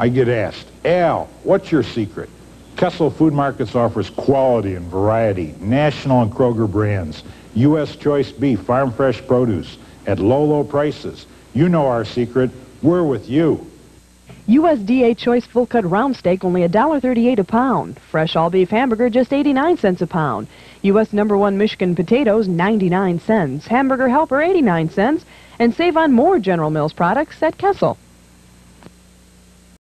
I get asked, Al, what's your secret? Kessel Food Markets offers quality and variety, national and Kroger brands, U.S. choice beef, farm fresh produce at low, low prices. You know our secret. We're with you. USDA choice full-cut round steak only $1.38 a pound. Fresh all-beef hamburger just 89 cents a pound. U.S. number one Michigan potatoes 99 cents. Hamburger Helper 89 cents. And save on more General Mills products at Kessel.